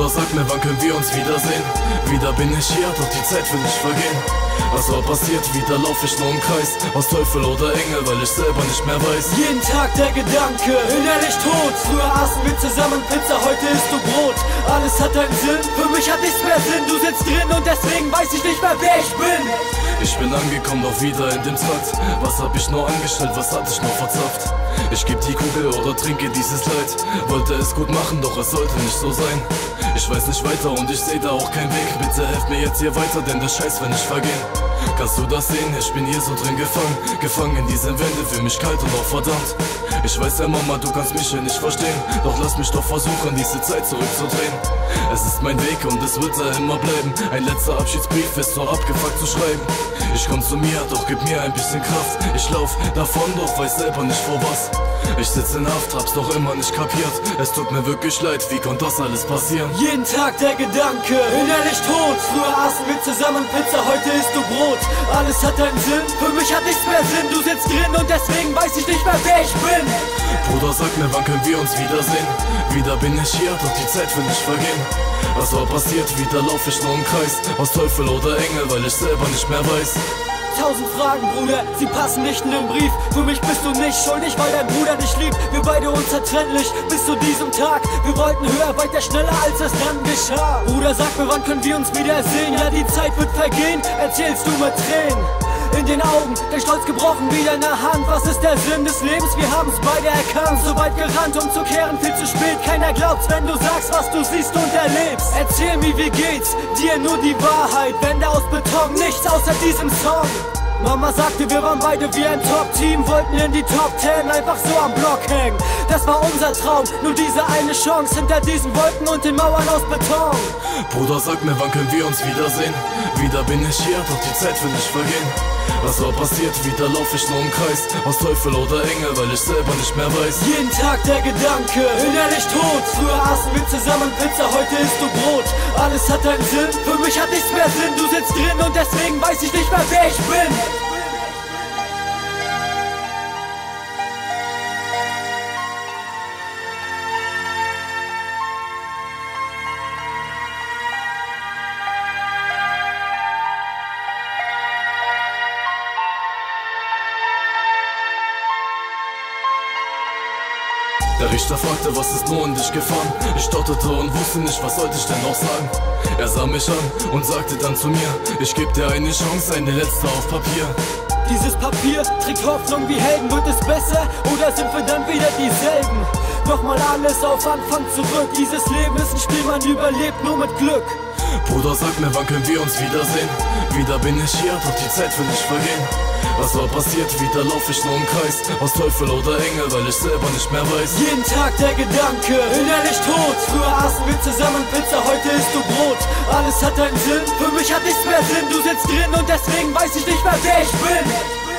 Bruder, sag mir, wann können wir uns wiedersehen? Wieder bin ich hier, doch die Zeit will nicht vergehen. Was war passiert, wieder lauf ich nur im Kreis, aus Teufel oder Engel, weil ich selber nicht mehr weiß. Jeden Tag der Gedanke, innerlich tot. Früher aßen wir zusammen Pizza, heute isst du Brot. Alles hat einen Sinn, für mich hat nichts mehr Sinn. Du sitzt drin und deswegen weiß ich nicht mehr, wer ich bin. Ich bin angekommen, doch wieder in dem Trakt. Was hab ich nur angestellt, was hatte ich nur verzapft? Ich geb die Kugel oder trinke dieses Leid. Wollte es gut machen, doch es sollte nicht so sein. Ich weiß nicht weiter und ich seh da auch keinen Weg. Bitte helft mir jetzt hier weiter, denn der Scheiß wird nicht vergehen. Kannst du das sehen? Ich bin hier so drin gefangen. Gefangen in diesen Wänden, fühl mich kalt und auch verdammt. Ich weiß ja, Mama, du kannst mich hier nicht verstehen. Doch lass mich doch versuchen, diese Zeit zurückzudrehen. Es ist mein Weg und es wird da immer bleiben. Ein letzter Abschiedsbrief ist so abgefuckt zu schreiben. Ich komm zu mir, doch gib mir ein bisschen Kraft. Ich lauf davon, doch weiß selber nicht vor was. Ich sitz in Haft, hab's doch immer nicht kapiert. Es tut mir wirklich leid, wie konnte das alles passieren? Jeden Tag der Gedanke, innerlich tot. Früher aßen wir zusammen Pizza, heute isst du Brot. Alles hat einen Sinn, für mich hat nichts mehr Sinn. Du sitzt drin und deswegen weiß ich nicht mehr, wer ich bin. Bruder, sag mir, wann können wir uns wiedersehen? Wieder bin ich hier, doch die Zeit will nicht vergehen. Was war passiert, wieder lauf ich nur im Kreis, aus Teufel oder Engel, weil ich selber nicht mehr weiß. 1000 Fragen, Bruder, sie passen nicht in den Brief. Für mich bist du nicht schuldig, weil dein Bruder dich liebt. Wir beide unzertrennlich bis zu diesem Tag. Wir wollten höher, weiter, schneller, als es dann geschah. Bruder, sag mir, wann können wir uns wiedersehen? Ja, die Zeit wird vergehen, erzählst du mit Tränen in den Augen, der Stolz gebrochen, wieder in der Hand. Was ist der Sinn des Lebens? Wir haben's beide erkannt. So weit gerannt, um zu kehren, viel zu spät. Keiner glaubt's, wenn du sagst, was du siehst und erlebst. Erzähl mir, wie geht's? Dir nur die Wahrheit, Wände aus Beton, nichts außer diesem Song. Mama sagte, wir waren beide wie ein Top-Team, wollten in die Top 10, einfach so am Block hängen. Das war unser Traum, nur diese eine Chance, hinter diesen Wolken und den Mauern aus Beton. Bruder, sag mir, wann können wir uns wiedersehen? Wieder bin ich hier, doch die Zeit will nicht vergehen. Was war passiert, wieder lauf ich nur im Kreis, aus Teufel oder Engel, weil ich selber nicht mehr weiß. Jeden Tag der Gedanke, innerlich tot. Früher aßen wir zusammen Pizza, heute isst du Brot. Alles hat einen Sinn, für mich hat nichts mehr Sinn. Du sitzt drin und deswegen weiß ich nicht mehr, wer ich bin. Der Richter fragte, was ist nur in dich gefahren? Ich stotterte und wusste nicht, was sollte ich denn noch sagen? Er sah mich an und sagte dann zu mir, ich geb dir eine Chance, eine letzte auf Papier. Dieses Papier trägt Hoffnung wie Helden, wird es besser oder sind wir dann wieder dieselben? Nochmal alles auf Anfang zurück, dieses Leben ist ein Spiel, man überlebt nur mit Glück. Bruder, sag mir, wann können wir uns wiedersehen? Wieder bin ich hier, doch die Zeit will nicht vergehen. Was war passiert, wieder lauf ich nur im Kreis, aus Teufel oder Engel, weil ich selber nicht mehr weiß. Jeden Tag der Gedanke, innerlich tot. Früher aßen wir zusammen Pizza, heute isst du Brot. Alles hat einen Sinn, für mich hat nichts mehr Sinn. Du sitzt drin und deswegen weiß ich nicht mehr, wer ich bin.